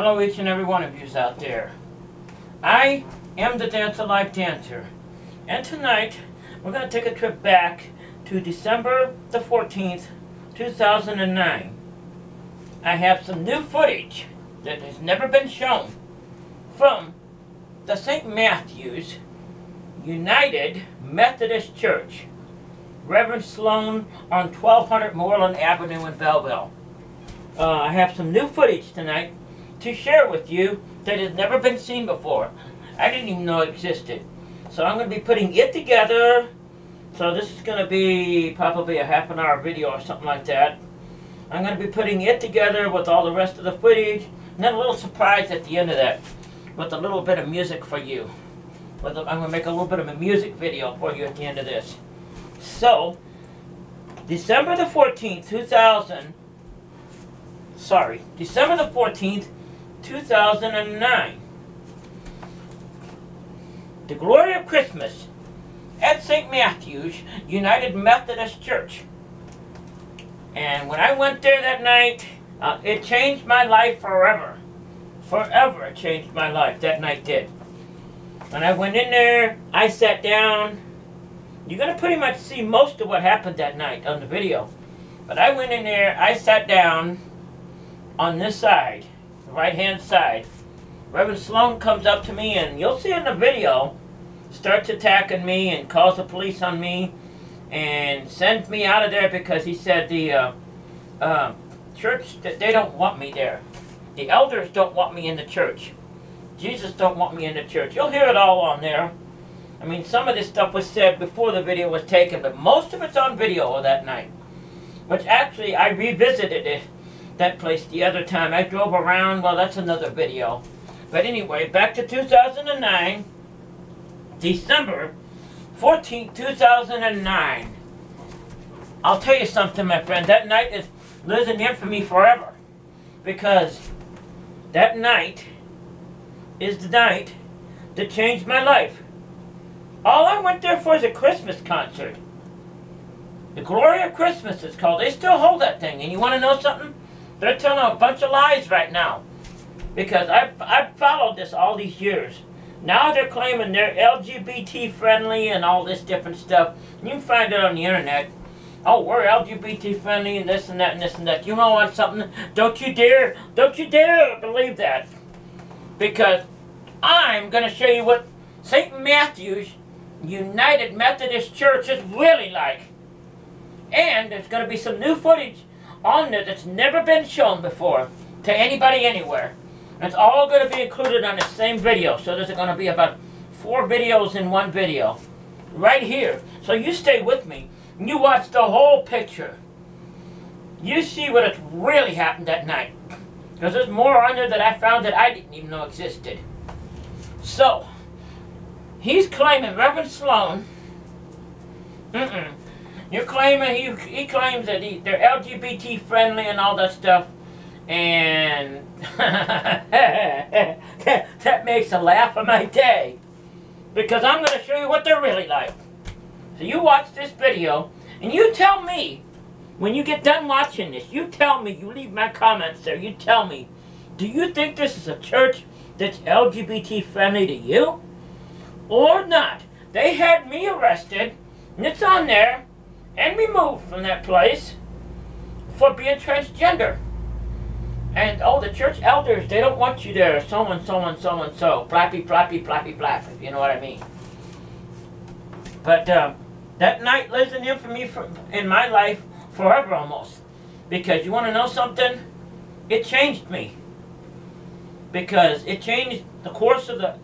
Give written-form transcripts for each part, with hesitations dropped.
Hello, each and every one of yous out there. I am the Dance Alive Dancer, and tonight we're going to take a trip back to December the 14th, 2009. I have some new footage that has never been shown from the St. Matthew's United Methodist Church, Reverend Sloan on 1200 Moreland Avenue in Belleville. I have some new footage tonight to share with you that has never been seen before. I didn't even know it existed. So I'm going to be putting it together. So this is going to be probably a half-hour video or something like that. I'm going to be putting it together with all the rest of the footage, and then a little surprise at the end of that with a little bit of music for you. I'm going to make a little bit of a music video for you at the end of this. So, December the 14th, 2009. The Glory of Christmas at St. Matthew's United Methodist Church. And when I went there that night, it changed my life forever. Forever it changed my life, that night did. When I went in there, I sat down. You're going to pretty much see most of what happened that night on the video. But I went in there, I sat down on this side, the right-hand side. Reverend Sloan comes up to me, and you'll see in the video, starts attacking me and calls the police on me and sends me out of there because he said the church, they don't want me there. The elders don't want me in the church. Jesus don't want me in the church. You'll hear it all on there. I mean, some of this stuff was said before the video was taken, but most of it's on video that night. Which actually, I revisited it, that place the other time. I drove around. Well, that's another video. But anyway, back to 2009. December 14, 2009. I'll tell you something, my friend. That night is lives in infamy forever. Because that night is the night that changed my life. All I went there for is a Christmas concert. The Glory of Christmas is called. They still hold that thing. And you want to know something? They're telling a bunch of lies right now. Because I've followed this all these years. Now they're claiming they're LGBT friendly and all this different stuff. You can find it on the internet. Oh, we're LGBT friendly and this and that and this and that. You don't want something? Don't you dare believe that. Because I'm going to show you what St. Matthew's United Methodist Church is really like. And there's going to be some new footage on there that's never been shown before to anybody anywhere. And it's all going to be included on the same video. So there's going to be about 4 videos in one video. Right here. So you stay with me. And you watch the whole picture. You see what has really happened that night. Because there's more on there that I found that I didn't even know existed. So, he's claiming, Reverend Sloan, you're claiming, he claims that they're LGBT friendly and all that stuff. And that makes a laugh of my day. Because I'm going to show you what they're really like. So you watch this video, and you tell me, when you get done watching this, you tell me, you leave my comments there, you tell me, do you think this is a church that's LGBT friendly to you? Or not? They had me arrested, and it's on there, and removed from that place for being transgender. And, oh, the church elders, they don't want you there, so and so and so and so, blappy, blappy, blappy, blappy, if you know what I mean. But that night lives in infamy in my life forever almost. Because you want to know something? It changed me. Because it changed the course of the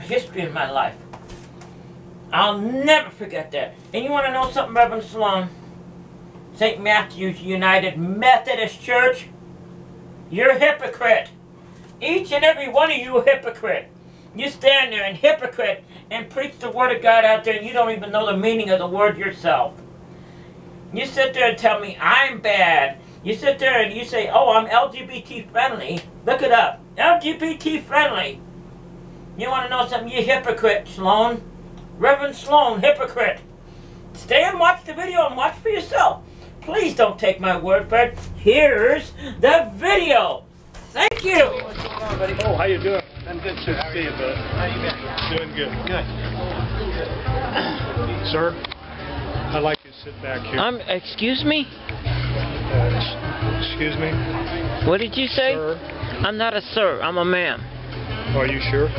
history of my life. I'll never forget that. And you want to know something, Reverend Sloan? St. Matthew's United Methodist Church, you're a hypocrite. Each and every one of you a hypocrite. You stand there and hypocrite and preach the Word of God out there and you don't even know the meaning of the Word yourself. You sit there and tell me, I'm bad. You sit there and you say, oh, I'm LGBT friendly. Look it up. LGBT friendly. You want to know something? You hypocrite, Sloan. Reverend Sloan, hypocrite. Stay and watch the video and watch for yourself. Please don't take my word for it. Here's the video. Thank you. Thank you. What's going on, buddy? Oh, how you doing? I'm good, sir. How are you, bud? How you been? Doing good. Good. Sir, I'd like you to sit back here. Excuse me? Excuse me? What did you say? Sir? I'm not a sir. I'm a ma'am. Are you sure?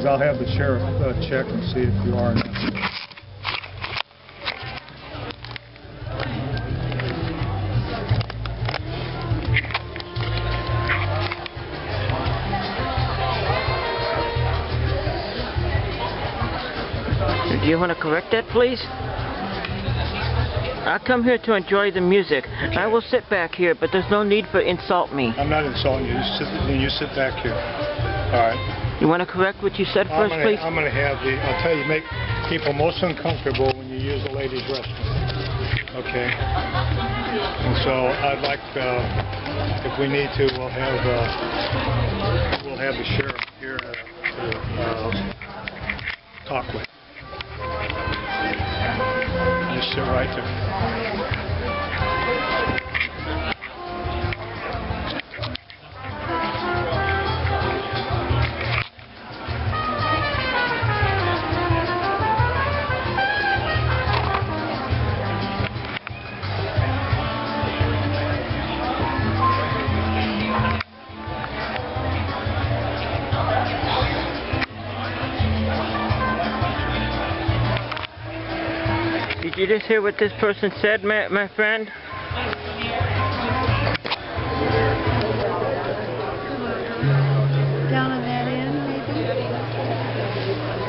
I'll have the sheriff check and see if you are. Do you want to correct that, please? I come here to enjoy the music. Okay. I will sit back here, but there's no need for insult me. I'm not insulting you. You sit back here. All right. You want to correct what you said first, please? I'm going to have the, I'll tell you, make people most uncomfortable when you use a ladies' restroom. Okay? And so I'd like, if we need to, we'll have the sheriff here to talk with. Just sit right there. Did you just hear what this person said, my friend? Down on that end, maybe?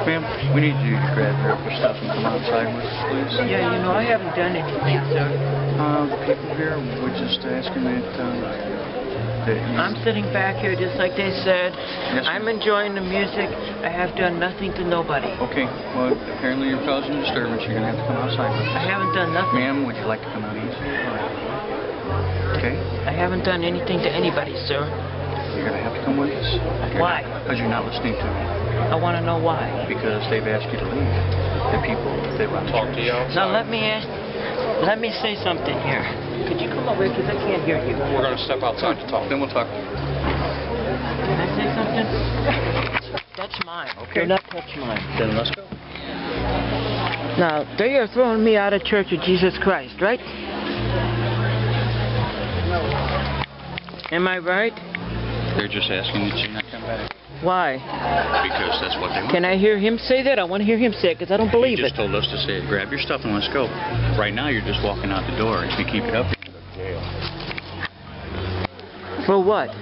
Ma'am, we need you to grab her for stuff and come outside with us, please. Yeah, you know, I haven't done anything, sir. The people here were just asking that... I'm sitting back here just like they said. Yes, I'm enjoying the music. I have done nothing to nobody. Okay. Well, apparently you're causing a disturbance. You're going to have to come outside with us. I haven't done nothing. Ma'am, would you like to come out easy? Okay. I haven't done anything to anybody, sir. You're going to have to come with us. Why? Because you're not listening to me. I want to know why. Because they've asked you to leave. The people, they want to talk to you. Now, let me say something here. Could you come over? Because I can't hear you. We're going to step outside to talk. Then we'll talk. Can I say something? That's mine. Okay. Do not touch mine. Then let's go. Now, they are throwing me out of Church of Jesus Christ, right? Am I right? They're just asking that you not come back. Why? Because that's what they want. Can I hear him say that? I want to hear him say it because I don't believe it. He just told us to say it. Grab your stuff and let's go. Right now you're just walking out the door. If you keep it up, you're going to jail. For what?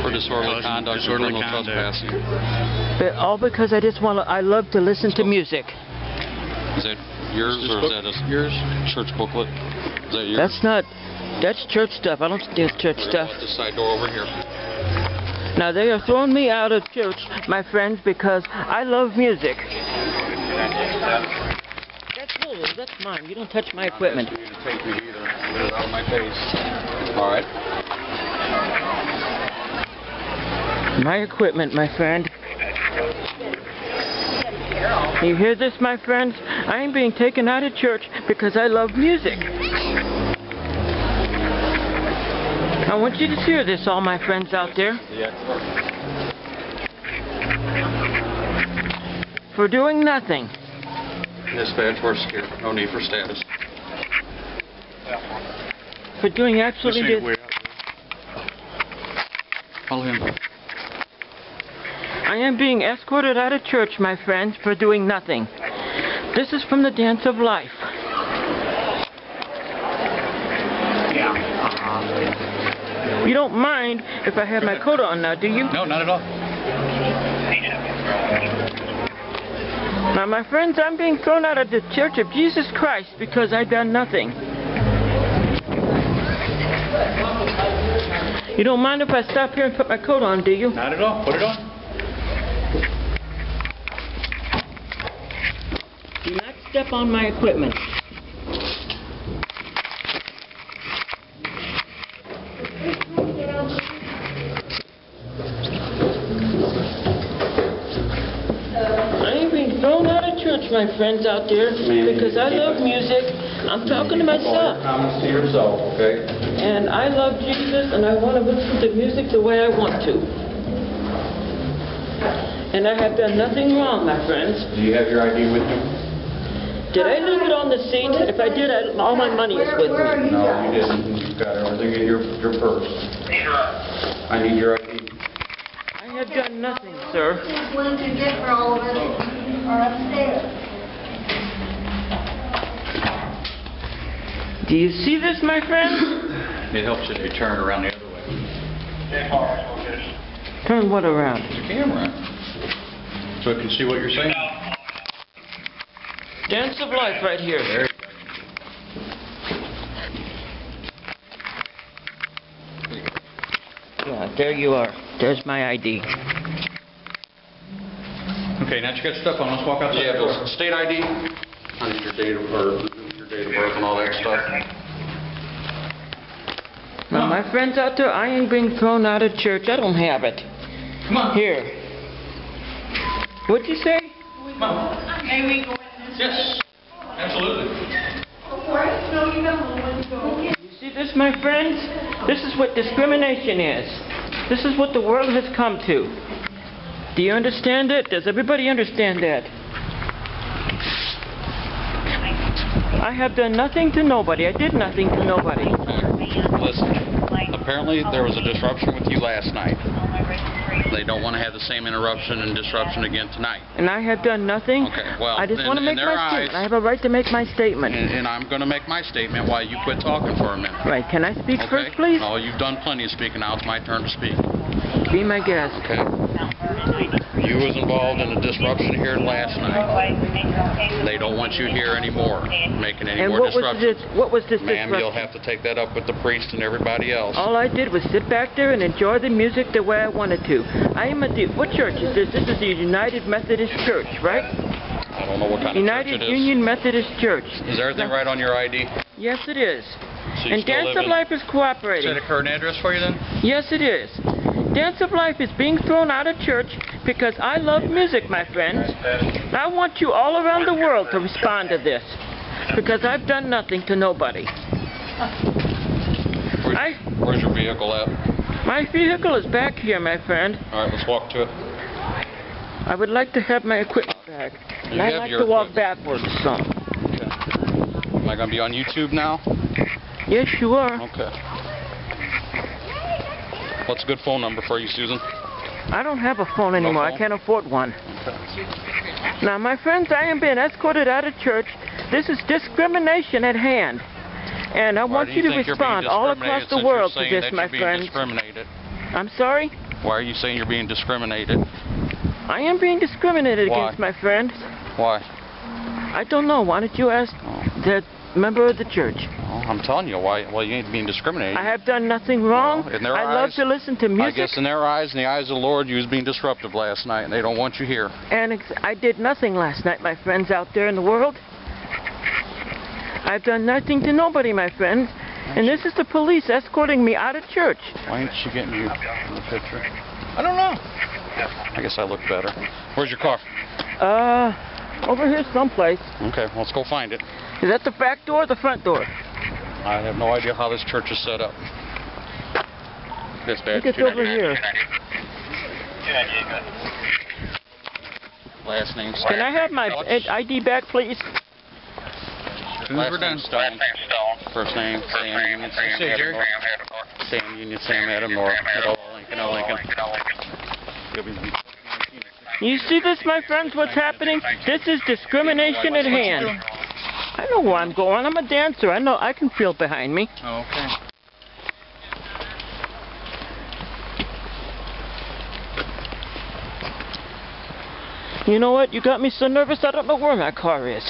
For disorderly conduct, criminal trespassing. But all because I just want to, I love to listen to music. Is that yours or is that yours? Church booklet? Is that yours? That's not, that's church stuff. I don't do church stuff. This side door over here. Now they are throwing me out of church, my friends, because I love music. That's cool, that's mine. You don't touch my equipment. I'm not asking you to take me either. Get it out of my face. All right. My equipment, my friend. You hear this, my friends? I am being taken out of church because I love music. I want you to hear this, all my friends out there. For doing nothing. Dispatch, we're scared. No need for status. For doing absolutely nothing. Call him. I am being escorted out of church, my friends, for doing nothing. This is from the Dance of Life. You don't mind if I have my coat on now, do you? No, not at all. Now, my friends, I'm being thrown out of the Church of Jesus Christ because I've done nothing. You don't mind if I stop here and put my coat on, do you? Not at all. Put it on. Do not step on my equipment. to my friends out there, because I love music. I'm talking to myself. Comments to yourself, okay? And I love Jesus, and I want to listen to music the way I want to. And I have done nothing wrong, my friends. Do you have your ID with you? Did I leave it on the seat? If I did, all my money is with me. No, you didn't. You've got everything in your purse. I need your ID. I have done nothing, sir. Ones you get for all of us are upstairs. Do you see this, my friend? It helps if you turn around the other way. Turn what around? The camera. So it can see what you're saying. Dance of Life right here. There you go. Yeah, there you are. There's my ID. Okay, now you got stuff on. Let's walk outside. Yeah, the state ID. I need your date of birth and all that stuff. Now, my friends out there, I ain't being thrown out of church. I don't have it. Come on. Here. What'd you say? Come on. May we go in this? Yes. Absolutely. You see this, my friends? This is what discrimination is. This is what the world has come to. Do you understand it? Does everybody understand that? I have done nothing to nobody. I did nothing to nobody. Listen, apparently there was a disruption with you last night. They don't want to have the same interruption and disruption again tonight. And I have done nothing. Okay, well, I just want to make my statement. I have a right to make my statement. And I'm going to make my statement while you quit talking for a minute. Right, can I speak first, please? Oh, you've done plenty of speaking. Now it's my turn to speak. Be my guest. Okay. You was involved in a disruption here last night. They don't want you here anymore, making any more disruptions. What was this disruption? Ma'am, you'll have to take that up with the priest and everybody else. All I did was sit back there and enjoy the music the way I wanted to. I am at the, what church is this? This is the United Methodist Church, right? I don't know what kind of church it is. United Union Methodist Church. Is everything right on your ID? Yes, it is. So and Dance of Life is cooperating. Is that a current address for you then? Yes, it is. Dance of Life is being thrown out of church because I love music, my friends. I want you all around the world to respond to this because I've done nothing to nobody. Where's your vehicle at? My vehicle is back here, my friend. All right, let's walk to it. I would like to have my equipment back. And I'd like to walk backwards some. Okay. Am I going to be on YouTube now? Yes, you are. Okay. What's a good phone number for you, Susan? I don't have a phone anymore. No phone? I can't afford one. Okay. Now, my friends, I am being escorted out of church. This is discrimination at hand. And I want you to respond all across the world to this, my friends. I'm sorry? Why are you saying you're being discriminated? I am being discriminated against, my friend. Why? I don't know. Why don't you ask the member of the church? I'm telling you, why you ain't being discriminated. I have done nothing wrong. Well, in their eyes, I love to listen to music. I guess in their eyes, in the eyes of the Lord, you was being disruptive last night, and they don't want you here. And I did nothing last night, my friends out there in the world. I've done nothing to nobody, my friends. And this is the police escorting me out of church. Why ain't she getting you in the picture? I don't know. I guess I look better. Where's your car? Over here someplace. Okay, well, let's go find it. Is that the back door or the front door? I have no idea how this church is set up. Dispatch, it's over here. Last name Stone. Can I have my ID back, please? Reverend Stone. First name Sam Union Sam Adam North. Sam Union Sam Adam North. Lincoln. You see this, my friends? What's happening? This is discrimination at hand. I know where I'm going. I'm a dancer. I know I can feel behind me. Oh, okay. You know what? You got me so nervous I don't know where my car is.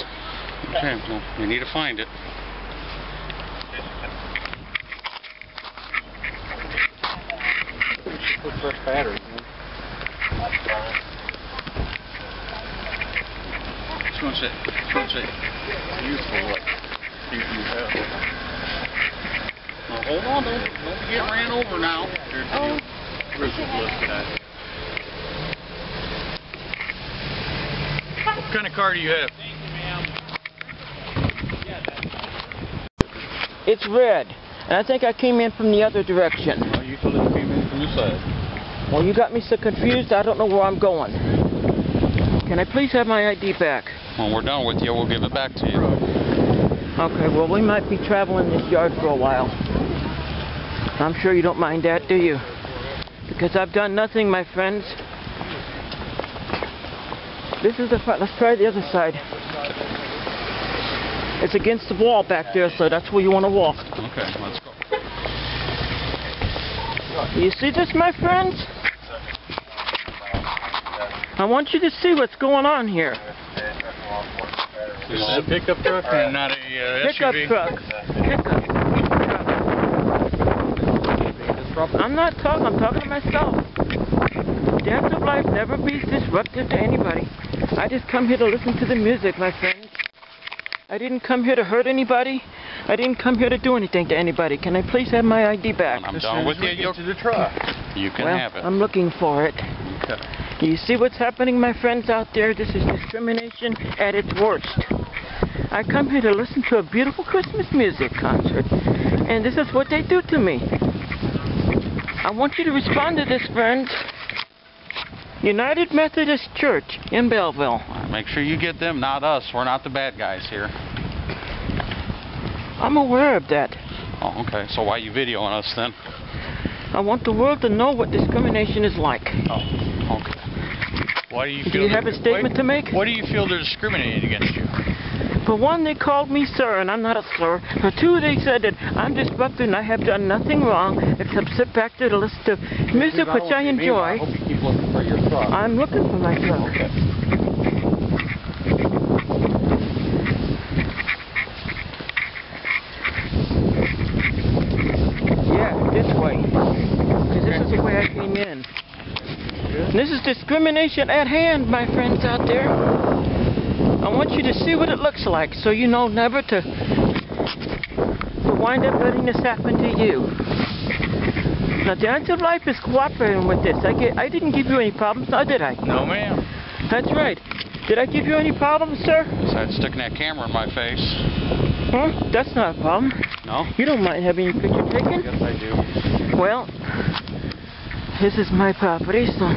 Okay, well, we need to find it. Put fresh batteries in. Just one sec. Useful look. Now hold on, don't get ran over now. Here's the look at that. What kind of car do you have? Thank you, ma'am. It's red, and I think I came in from the other direction. Oh, you told us you came in from this side. Well, you got me so confused, I don't know where I'm going. Can I please have my ID back? When we're done with you, we'll give it back to you. Okay, well, we might be traveling this yard for a while. I'm sure you don't mind that, do you? Because I've done nothing, my friends. This is the front. Let's try the other side. It's against the wall back there, so that's where you want to walk. Okay, let's go. You see this, my friends? I want you to see what's going on here. This is a pickup truck and not a SUV? Pickup truck. I'm not talking, I'm talking to myself. Dance of Life never be disruptive to anybody. I just come here to listen to the music, my friends. I didn't come here to hurt anybody. I didn't come here to do anything to anybody. Can I please have my ID back? I'm done with you. You'll get to the truck. You can have it. I'm looking for it. Okay. You see what's happening, my friends out there? This is discrimination at its worst. I come here to listen to a beautiful Christmas music concert, and this is what they do to me. I want you to respond to this, friends. United Methodist Church in Belleville. Make sure you get them, not us. We're not the bad guys here. I'm aware of that. Oh, okay. So why are you videoing us, then? I want the world to know what discrimination is like. Oh, okay. Why do you feel? Do you have a statement to make? What do you feel they're discriminating against you? For one, they called me sir, and I'm not a slur. For two, they said that I'm disruptive and I have done nothing wrong except sit back there to listen to music which I enjoy. I hope you keep looking for your truck. I'm looking for my truck. Okay. Yeah, this way. Because this is the way I came in. This is discrimination at hand, my friends out there. I want you to see what it looks like, so you know never to wind up letting this happen to you. Now, Dance of Life is cooperating with this. I didn't give you any problems, now did I? No, ma'am. That's right. Did I give you any problems, sir? Besides sticking that camera in my face. Huh? That's not a problem. No? You don't mind having your picture taken? Yes, I do. Well, this is my property, so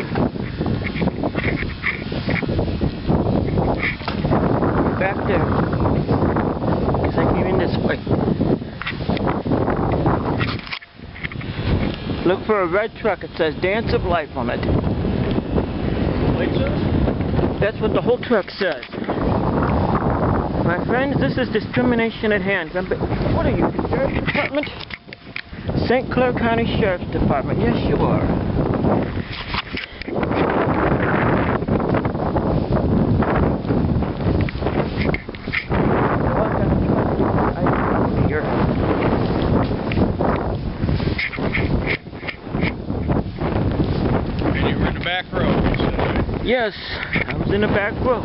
back there. Because I came in this way. Look for a red truck. It says Dance of Life on it. That's what the whole truck says. My friends, this is discrimination at hand. What are you, the Sheriff's Department? St. Clair County Sheriff's Department. Yes, you are. And you were in the back row. Yes, I was in the back row.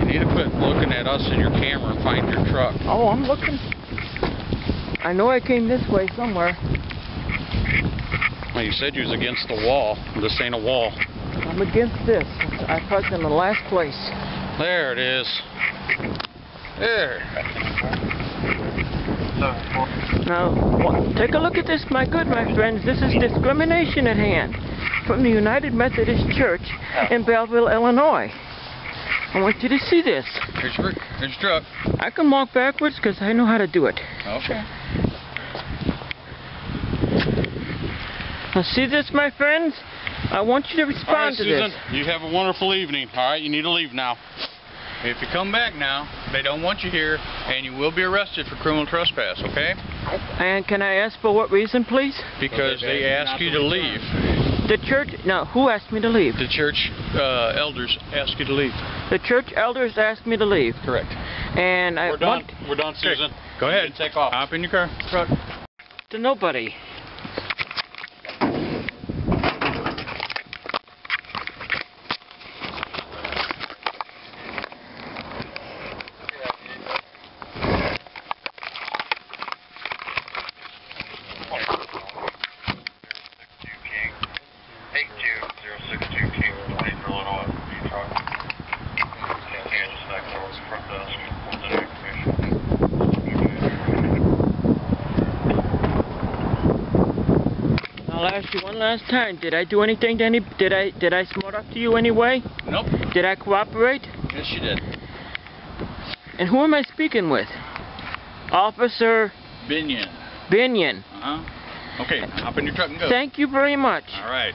You need to quit looking at us in your camera and find your truck. Oh, I'm looking. I know I came this way somewhere. Well, you said you was against the wall. This ain't a wall. I'm against this. I parked in the last place. There it is. There. Now, take a look at this, my friends. This is discrimination at hand from the United Methodist Church in Belleville, Illinois. I want you to see this. Here's your truck. I can walk backwards because I know how to do it. Okay. Now see this, my friends? I want you to respond to this. All right, Susan, you have a wonderful evening. All right, you need to leave now. If you come back now, they don't want you here, and you will be arrested for criminal trespass, okay? And can I ask for what reason, please? Because they ask you to leave. The church, no, who asked me to leave? The church elders asked you to leave. The church elders asked me to leave? Correct. And I want... We're done, Susan. Go ahead. Take off. Hop in your car. Truck. To nobody. I'll ask you one last time. Did I do anything to any? Did I smart up to you anyway? Nope. Did I cooperate? Yes, you did. And who am I speaking with? Officer Binion. Binion. Uh-huh. Okay, hop in your truck and go. Thank you very much. All right.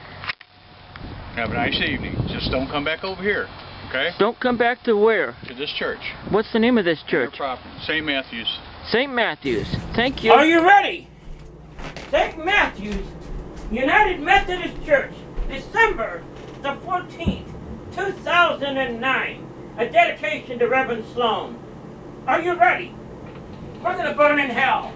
Have a nice evening. Just don't come back over here, okay? Don't come back to where? To this church. What's the name of this church? St. Matthew's. St. Matthew's. Thank you. Are you ready? St. Matthew's United Methodist Church, December the 14th, 2009. A dedication to Reverend Sloan. Are you ready? We're gonna burn in hell.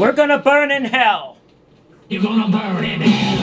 We're gonna burn in hell. You're gonna burn in hell.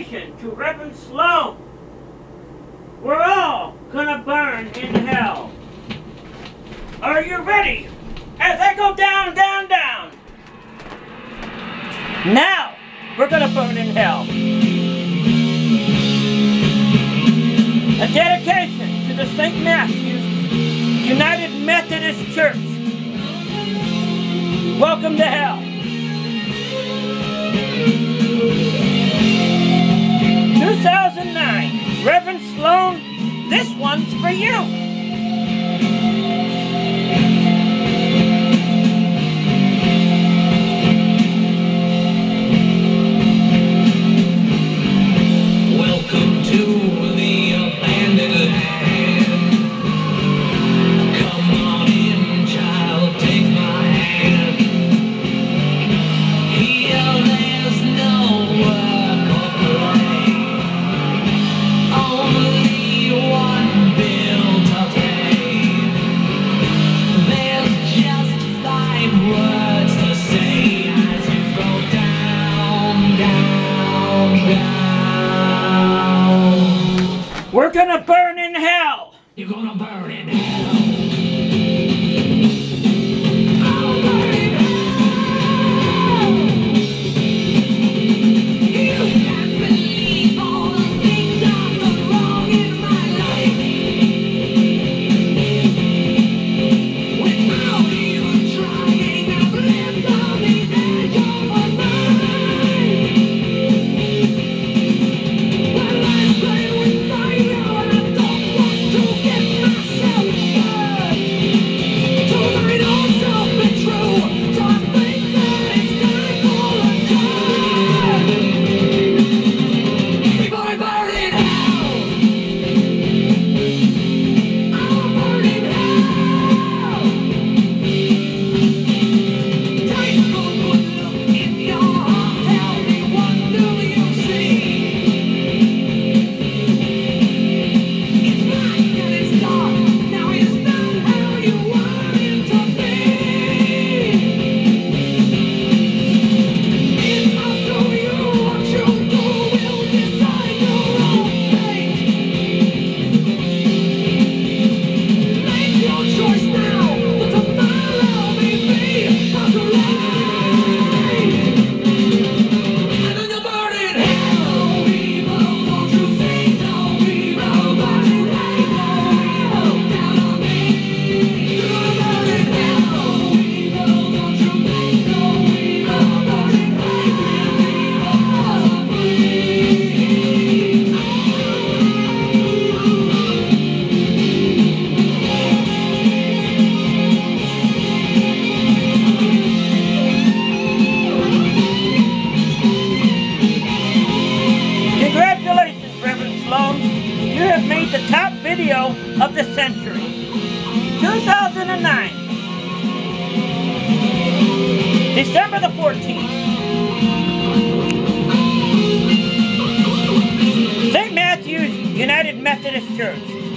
dedication to Reverend Sloan. We're all gonna burn in hell. Are you ready? As I go down, down, down. Now, we're gonna burn in hell. A dedication to the St. Matthew's United Methodist Church. Welcome to hell. Reverend Sloan, this one's for you. Welcome to the abandoned land. Come on in, child, take my hand. Here there's no work or play. Only one built a day. There's just 5 words to say as you go down, down, down. We're gonna burn in hell. You're gonna burn in hell. Of the century, 2009, December the 14th, St. Matthew's United Methodist Church.